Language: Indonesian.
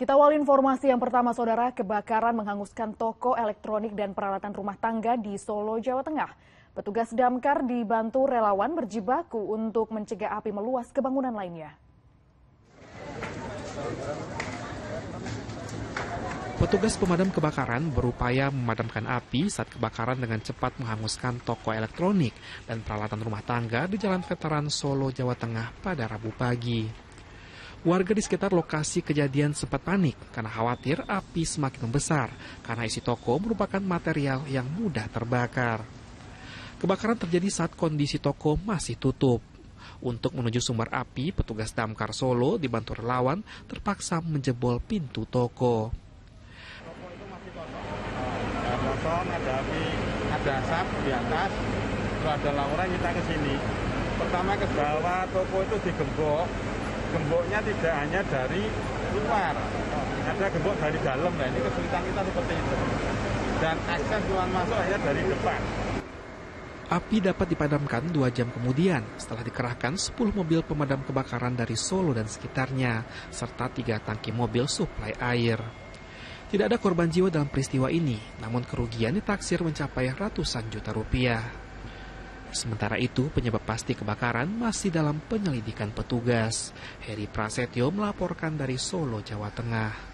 Kita awali informasi yang pertama, saudara. Kebakaran menghanguskan toko elektronik dan peralatan rumah tangga di Solo, Jawa Tengah. Petugas Damkar dibantu relawan berjibaku untuk mencegah api meluas ke bangunan lainnya. Petugas pemadam kebakaran berupaya memadamkan api saat kebakaran dengan cepat menghanguskan toko elektronik dan peralatan rumah tangga di Jalan Veteran Solo, Jawa Tengah pada Rabu pagi. Warga di sekitar lokasi kejadian sempat panik karena khawatir api semakin membesar karena isi toko merupakan material yang mudah terbakar. Kebakaran terjadi saat kondisi toko masih tutup. Untuk menuju sumber api, petugas Damkar Solo dibantu relawan terpaksa menjebol pintu toko. Toko itu masih kosong, ada api, ada asap di atas, kalau ada laporan kita ke sini. Pertama ke bawah, toko itu digembok. Gemboknya tidak hanya dari luar, ada gembok dari dalam. Nah, ini kesulitan kita seperti itu. Dan akses keluar masuk hanya dari depan. Api dapat dipadamkan 2 jam kemudian setelah dikerahkan 10 mobil pemadam kebakaran dari Solo dan sekitarnya, serta 3 tangki mobil suplai air. Tidak ada korban jiwa dalam peristiwa ini, namun kerugian ditaksir mencapai ratusan juta rupiah. Sementara itu, penyebab pasti kebakaran masih dalam penyelidikan petugas. Heri Prasetyo melaporkan dari Solo, Jawa Tengah.